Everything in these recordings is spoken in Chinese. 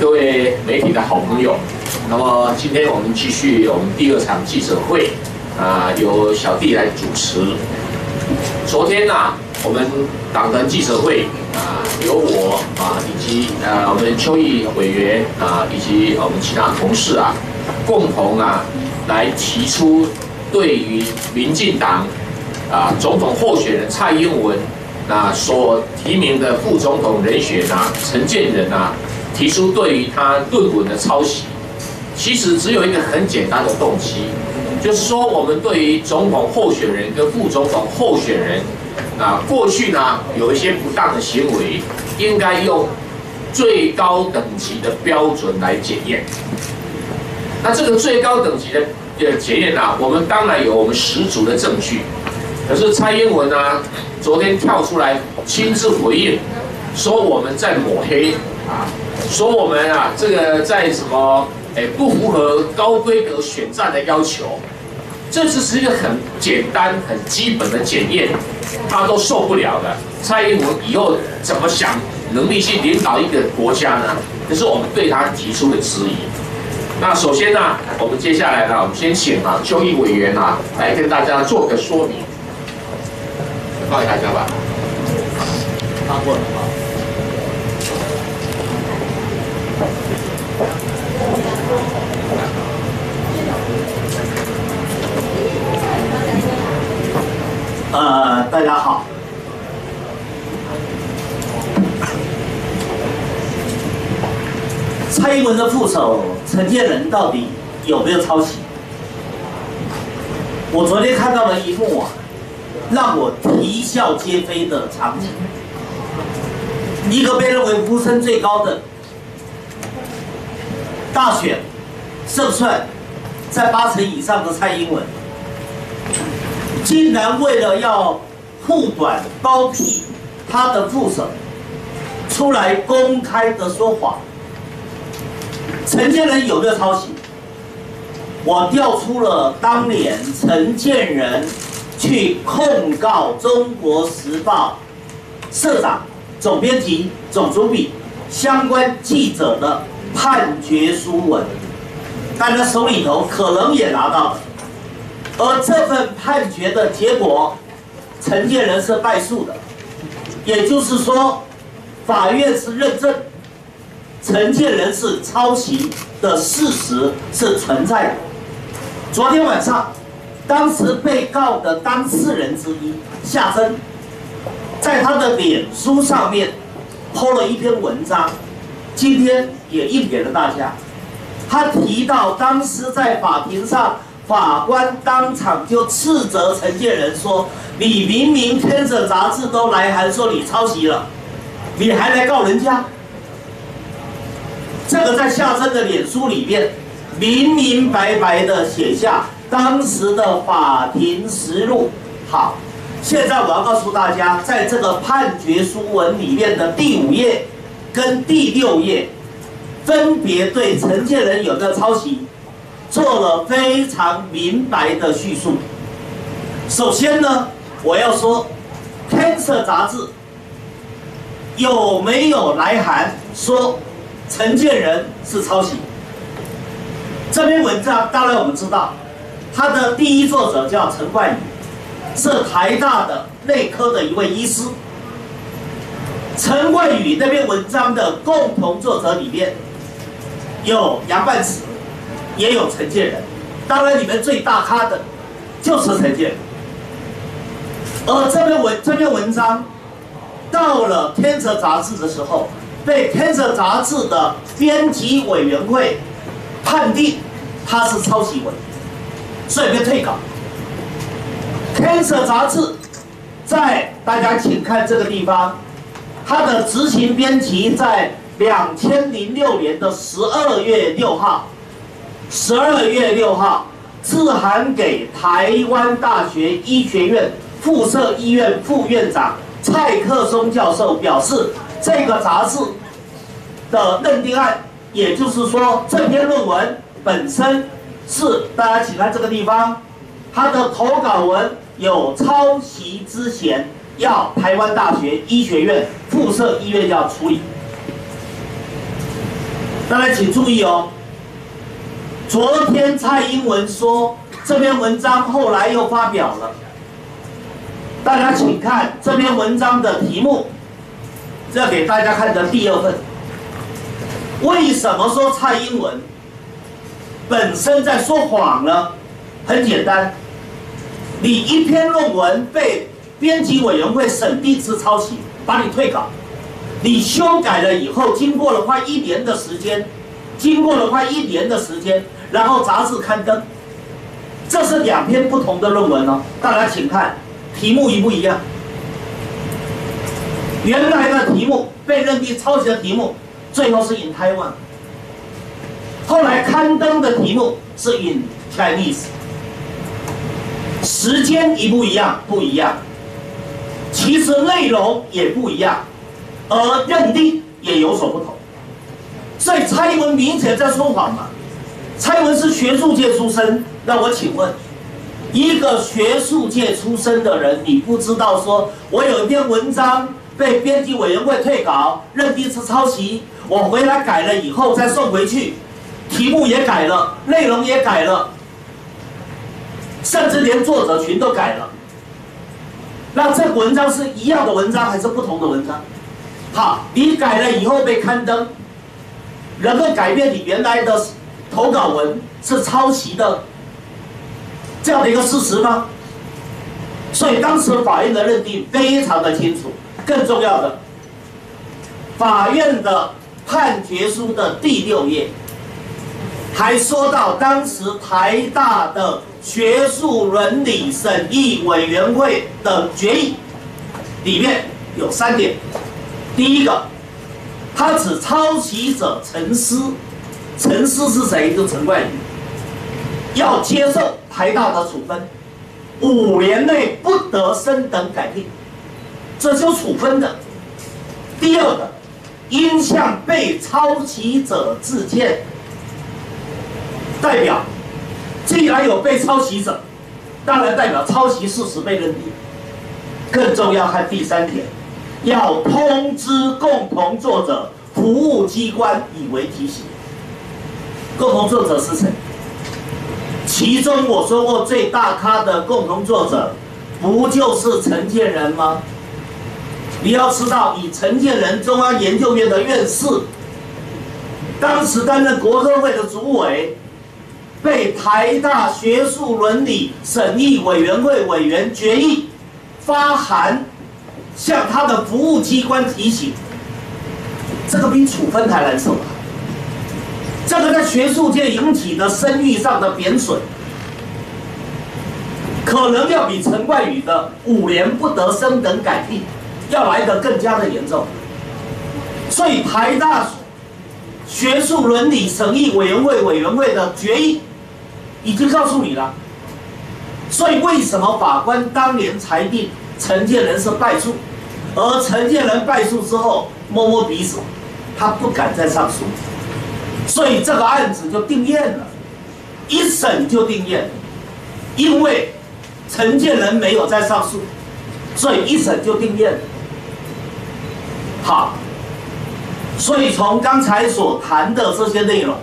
各位媒体的好朋友，那么今天我们继续我们第二场记者会，由小弟来主持。昨天我们党团记者会由我以及我们邱毅委员以及我们其他同事共同来提出对于民进党总统候选人蔡英文所提名的副总统人选陈建仁提出对于他论文的抄袭，其实只有一个很简单的动机，就是说我们对于总统候选人跟副总统候选人过去有一些不当的行为，应该用最高等级的标准来检验。那这个最高等级的检验我们当然有我们十足的证据。可是蔡英文昨天跳出来亲自回应，说我们在抹黑说我们这个在什么不符合高规格选战的要求，这只是一个很简单很基本的检验，他都受不了的。蔡英文以后怎么想能力去领导一个国家呢？这是我们对他提出的质疑。那首先我们接下来我们先请邱毅委员来跟大家做个说明。放给大家吧。看过了啊。大家好。蔡英文的副手陈建仁到底有没有抄袭？我昨天看到了一幕让我啼笑皆非的场景，一个被认为呼声最高的大选胜算在80%以上的蔡英文，竟然为了要护短包庇他的副手，出来公开的说谎。陈建仁有没有抄袭？我调出了当年陈建仁去控告《中国时报》社长、总编辑、总主笔相关记者的判决书文，但他手里头可能也拿到了，而这份判决的结果，陈建仁是败诉的，也就是说，法院是认证陈建仁是抄袭的事实是存在的。昨天晚上，当时被告的当事人之一夏珍，在他的脸书上面po了一篇文章，今天也印给了大家。他提到当时在法庭上，法官当场就斥责陈建仁说：“你明明天审杂志都来函说你抄袭了，你还来告人家。”这个在夏珍的脸书里面明明白白的写下。当时的法庭实录。好，现在我要告诉大家，在这个判决书文里面的第5页跟第6页，分别对陈建仁有没有抄袭做了非常明白的叙述。首先呢，我要说，《Cancer》杂志有没有来函说陈建仁是抄袭？这篇文章当然我们知道。他的第一作者叫陈冠宇，是台大的内科的一位医师。陈冠宇那篇文章的共同作者里面有杨半池，也有陈建仁，当然里面最大咖的就是陈建仁。而这篇文章到了《天择》杂志的时候，被《天择》杂志的编辑委员会判定他是抄袭文。所以被退稿。《Cancer》杂志在大家请看这个地方，它的执行编辑在2006年的12月6号，致函给台湾大学医学院附设医院副院长蔡克松教授，表示这个杂志的认定案，也就是说这篇论文本身。是，大家请看这个地方，他的投稿文有抄袭之嫌，要台湾大学医学院附设医院要处理。大家请注意哦，昨天蔡英文说这篇文章后来又发表了，大家请看这篇文章的题目，这给大家看的第二份。为什么说蔡英文本身在说谎呢？很简单，你一篇论文被编辑委员会审定制抄袭，把你退稿。 你修改了以后，经过了快一年的时间，然后杂志刊登，这是两篇不同的论文哦。大家请看，题目一不一样？原来的题目被认定抄袭的题目，最后是 in Taiwan， 后来刊登的题目是 in Chinese， 时间一不一样？不一样，其实内容也不一样。 而认定也有所不同，所以蔡英文明显在说谎嘛。蔡英文是学术界出身，那我请问，一个学术界出身的人，你不知道说我有一篇文章被编辑委员会退稿，认定是抄袭，我回来改了以后再送回去，题目也改了，内容也改了，甚至连作者群都改了。那这个文章是一样的文章还是不同的文章？ 好，你改了以后被刊登，能够改变你原来的投稿文是抄袭的这样的一个事实吗？所以当时法院的认定非常的清楚。更重要的，法院的判决书的第6页还说到，当时台大的学术伦理审议委员会的决议里面有3点。 第一个，他指抄袭者陈思，陈思是谁？就陈冠宇，要接受台大的处分，5年内不得升等改聘，这就处分的。第二个，应向被抄袭者致歉。代表，既然有被抄袭者，当然代表抄袭事实被认定。更重要看第3点。 要通知共同作者服务机关以为提醒。共同作者是谁？其中我说过最大咖的共同作者，不就是陈建仁吗？你要知道，以陈建仁中央研究院的院士，当时担任国科会的主委，被台大学术伦理审议委员会委员决议发函。 向他的服务机关提醒，这个比处分还难受啊！这个在学术界引起的声誉上的贬损，可能要比陈冠宇的5年不得升等改聘要来得更加的严重。所以台大学术伦理审议委员会的决议已经告诉你了。所以为什么法官当年裁定？ 陈建仁是败诉，而陈建仁败诉之后摸摸鼻子，他不敢再上诉，所以这个案子就定谳了，一审就定谳，因为陈建仁没有再上诉，所以一审就定谳了。好，所以从刚才所谈的这些内容，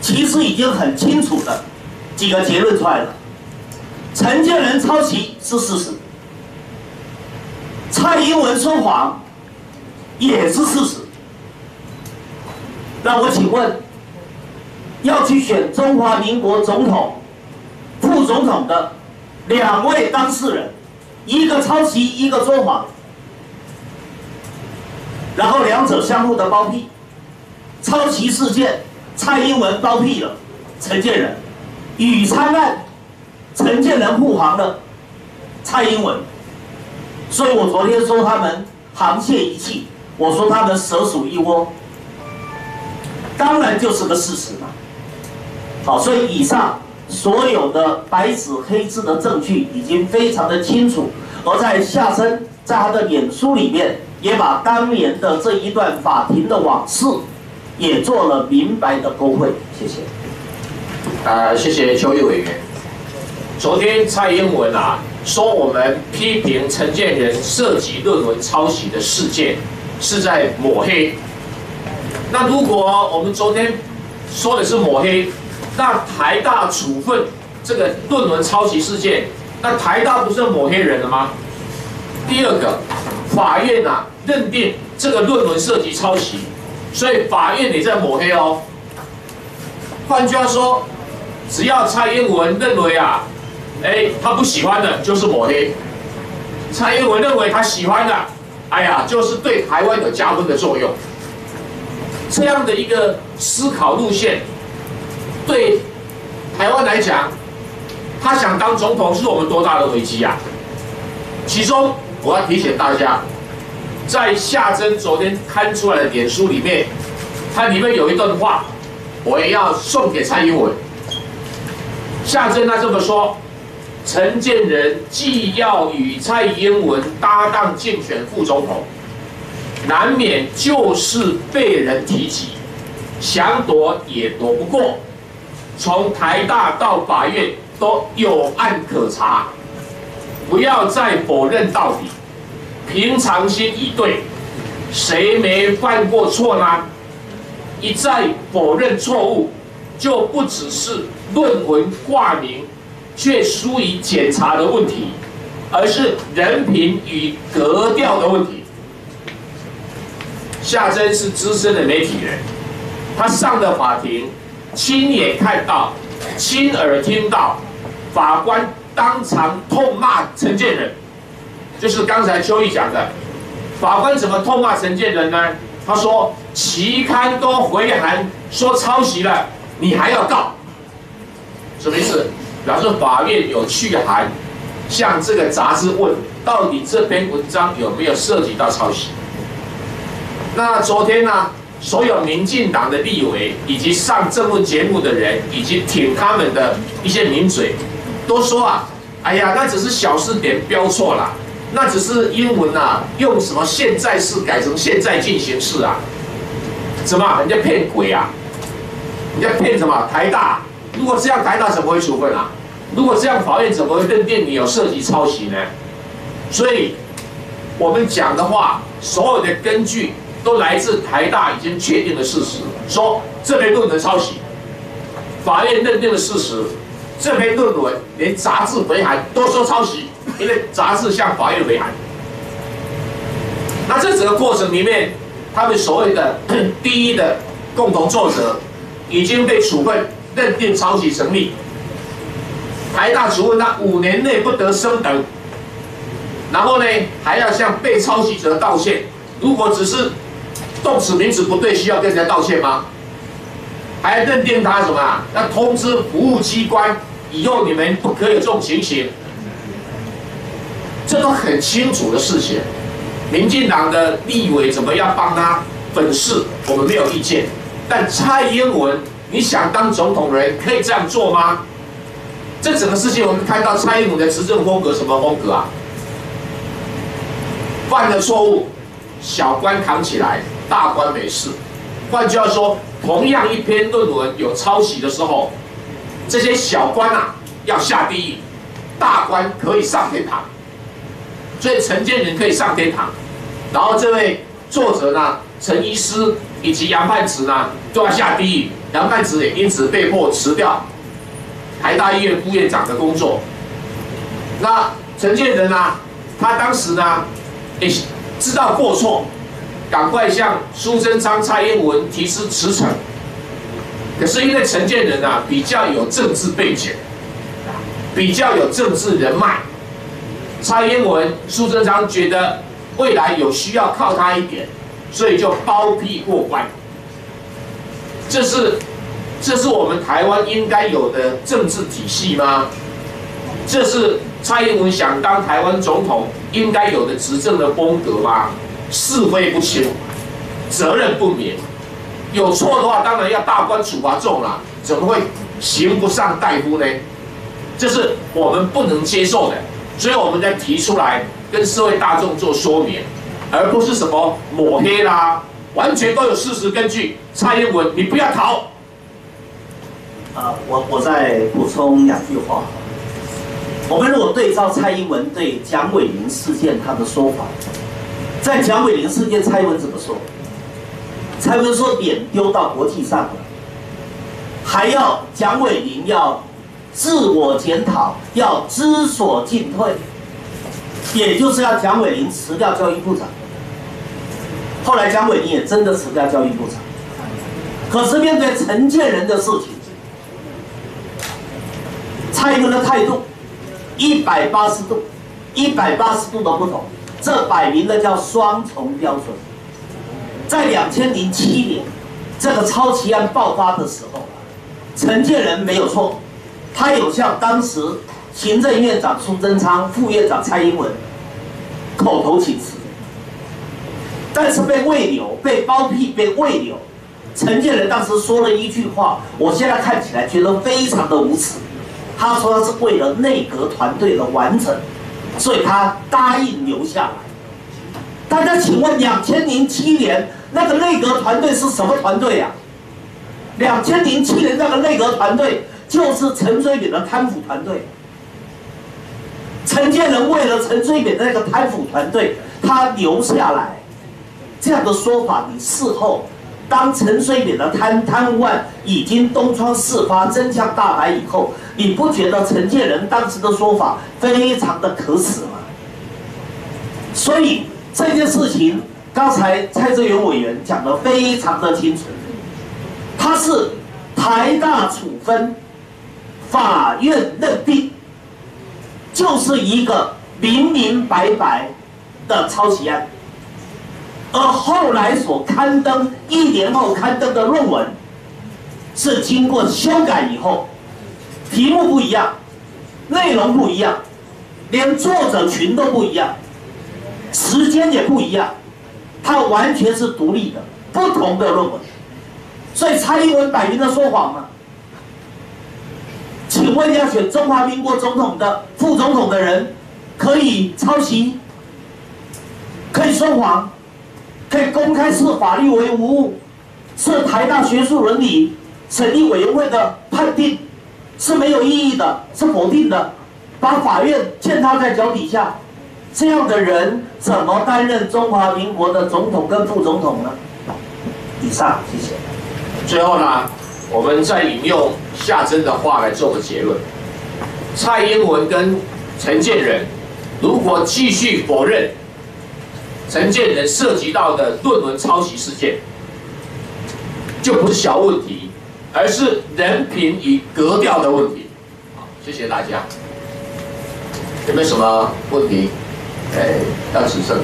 其实已经很清楚的几个结论出来了：陈建仁抄袭是事实。 蔡英文说谎也是事实。那我请问，要去选中华民国总统、副总统的2位当事人，一个抄袭，一个说谎，然后两者相互的包庇。抄袭事件，蔡英文包庇了陈建仁；宇昌案，陈建仁护航了蔡英文。 所以我昨天说他们沆瀣一气，我说他们蛇鼠一窝，当然就是个事实嘛。好，所以以上所有的白纸黑字的证据已经非常的清楚，而在夏生在他的演出里面也把当年的这一段法庭的往事也做了明白的勾绘。谢谢。谢谢邱毅委员。昨天蔡英文啊。 说我们批评陈建仁涉及论文抄袭的事件是在抹黑，那如果我们昨天说的是抹黑，那台大处分这个论文抄袭事件，那台大不是抹黑人了吗？第二个，法院认定这个论文涉及抄袭，所以法院也在抹黑哦。换句话说，只要蔡英文认为他不喜欢的，就是抹黑。 蔡英文认为他喜欢的，就是对台湾有加分的作用。这样的一个思考路线，对台湾来讲，他想当总统是我们多大的危机啊！其中，我要提醒大家，在夏珍昨天刊出来的脸书里面，它里面有一段话，我也要送给蔡英文。夏珍他这么说。 陈建仁既要与蔡英文搭档竞选副总统，难免就是被人提及，想躲也躲不过。从台大到法院都有案可查，不要再否认到底，平常心以对。谁没犯过错呢？一再否认错误，就不只是论文挂名。 却疏于检查的问题，而是人品与格调的问题。夏珍是资深的媒体人，他上了法庭，亲眼看到，亲耳听到，法官当场痛骂陈建仁，就是刚才邱毅讲的。法官怎么痛骂陈建仁呢？他说：“期刊都回函说抄袭了，你还要告，什么意思？” 表示法院有去函向这个杂志问，到底这篇文章有没有涉及到抄袭？那昨天呢，所有民进党的立委以及上政论节目的人，以及挺他们的一些名嘴，都说那只是小字典标错了，那只是英文用什么现在式改成现在进行式啊？怎么人家骗鬼啊？人家骗什么台大？ 如果这样，台大怎么会处分啊？如果这样，法院怎么会认定你有涉及抄袭呢？所以，我们讲的话，所有的根据都来自台大已经确定的事实，说这篇论文抄袭，法院认定的事实，这篇论文连杂志回函都说抄袭，因为杂志向法院回函。那这整个过程里面，他们所谓的第一的共同作者已经被处分。 认定抄袭成立，台大处分他5年内不得升等，然后呢还要向被抄袭者道歉。如果只是动词名词不对，需要跟人家道歉吗？还要认定他什么要通知服务机关，以后你们不可以有这种情形。这都很清楚的事情。民进党的立委怎么样帮他粉饰，我们没有意见。但蔡英文。 你想当总统人可以这样做吗？这整个事情我们看到蔡英文的执政风格什么风格啊？犯了错误，小官扛起来，大官没事。换句话说，同样一篇论文有抄袭的时候，这些小官要下地狱，大官可以上天堂。所以陈建仁可以上天堂，然后这位作者陈医师以及杨泮池都要下地狱。 杨泮池也因此被迫辞掉台大医院副院长的工作。那陈建仁他当时也知道过错，赶快向苏贞昌、蔡英文提出辞呈。可是因为陈建仁比较有政治背景，比较有政治人脉，蔡英文、苏贞昌觉得未来有需要靠他一点，所以就包庇过关。 这是我们台湾应该有的政治体系吗？这是蔡英文想当台湾总统应该有的执政的风格吗？是非不清，责任不明，有错的话当然要大官处罚重了，怎么会刑不上大夫呢？这是我们不能接受的，所以我们才提出来跟社会大众做说明，而不是什么抹黑啦。 完全都有事实根据，蔡英文，你不要逃。我再补充2句话。我们如果对照蔡英文对蒋伟林事件他的说法，在蒋伟林事件，蔡英文怎么说？才不是说脸丢到国际上，还要蒋纬麟要自我检讨，要知所进退，也就是要蒋纬麟辞掉教育部长。后来蒋纬麟也真的辞掉教育部长，可是面对陈建仁的事情，蔡英文的态度180度，180度都不同，这摆明了叫双重标准。在2007年这个抄袭案爆发的时候，陈建仁没有错，他有向当时行政院长苏贞昌、副院长蔡英文口头请辞，但是被喂流、被包庇、被喂流。陈建仁当时说了一句话，我现在看起来觉得非常的无耻。他说他是为了内阁团队的完整，所以他答应留下来。大家请问，2007年那个内阁团队是什么团队呀？2007年那个内阁团队就是陈水扁的贪腐团队。陈建仁为了陈水扁的那个贪腐团队，他留下来。这样的说法，你事后当陈水扁的贪污案已经东窗事发、真相大白以后，你不觉得陈建仁当时的说法非常的可耻吗？所以这件事情，刚才蔡正元委员讲得非常的清楚，他是台大处分，法院认定，就是一个明明白白的抄袭案。而后来所刊登1年后刊登的论文，是经过修改以后，题目不一样，内容不一样，连作者群都不一样，时间也不一样，它完全是独立的、不同的论文。所以蔡英文摆明了说谎嘛。请问要选中华民国总统的副总统的人，可以抄袭，可以说谎，可以公开视法律为无物，是台大学术伦理审议委员会的判定是没有意义的，是否定的，把法院践踏在脚底下，这样的人怎么担任中华民国的总统跟副总统呢？以上，谢谢。最后呢，我们再引用夏珍的话来做个结论：蔡英文跟陈建仁如果继续否认陈建仁涉及到的论文抄袭事件，就不是小问题，而是人品与格调的问题。好，谢谢大家。有没有什么问题？要指正。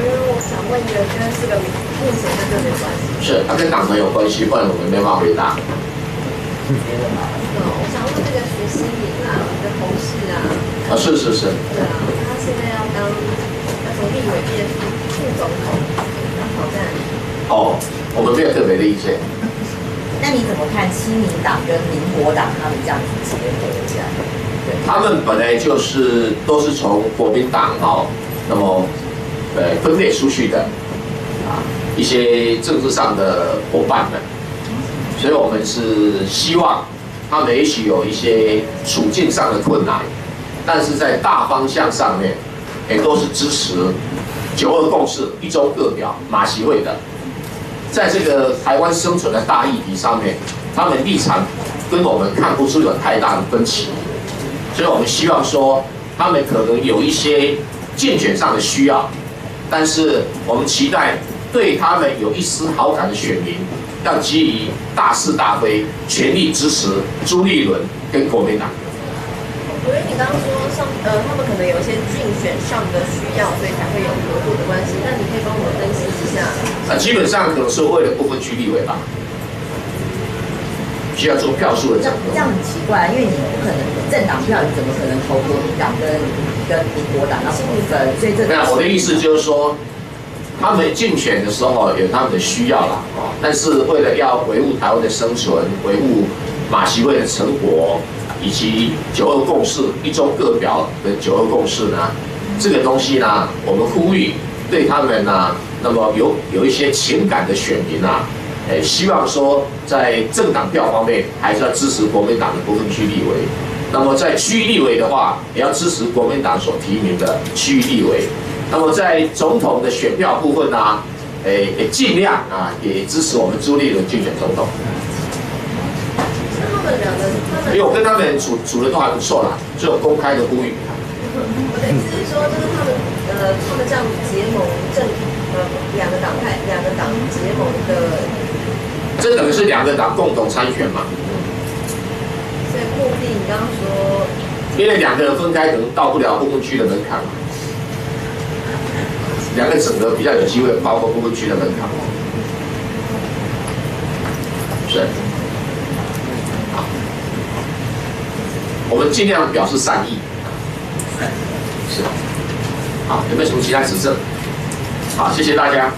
我想问一个，跟这个目前跟这没关系。是，它跟党没有关系，不然我们没办法回答。我想问这个徐希明啊，我的同事啊。啊，是。对啊，他现在要当。从立委变副总统，然后在哦，我们没有特别的意见。那你怎么看亲民党跟民国党他们这样子结合起来？他们本来就是都是从国民党那么分裂出去的啊，一些政治上的伙伴们，所以我们是希望他们也许有一些处境上的困难，但是在大方向上面。也都是支持9.2共识、一中各表、马习会的，在这个台湾生存的大议题上面，他们立场跟我们看不出有太大的分歧，所以我们希望说，他们可能有一些竞选上的需要，但是我们期待对他们有一丝好感的选民，要基于大是大非，全力支持朱立伦跟国民党。所以你刚刚说他们可能有一些竞选上的需要，所以才会有合作的关系。那你可以帮我分析一下？基本上可能是为了不分区立委吧，需要做票数的掌握。这样很奇怪，因为你不可能政党票，你怎么可能投国民党跟民国党？那是不分，所以这没有。我的意思就是说，他们竞选的时候有他们的需要啦，但是为了要维护台湾的生存，维护马习会的成果。以及9.2共识、一中各表的9.2共识呢，这个东西呢，我们呼吁对他们呢，那么有一些情感的选民啊，希望说在政党票方面还是要支持国民党的不分区立委，那么在区立委的话，也要支持国民党所提名的区立委，那么在总统的选票部分呢，也尽量啊，也支持我们朱立伦竞选总统。因为我跟他们处的都还不错啦，就有公开的呼吁。我的意思是说，就是他们他们这样结盟政两个党派，两个党结盟的，这等于是两个党共同参选嘛。所以目的你刚刚说，因为两个人分开可能到不了公共区的门槛嘛。 两个整合比较有机会包括公区的门槛，是。好，我们尽量表示善意，是。好，有没有什么其他指正？好，谢谢大家。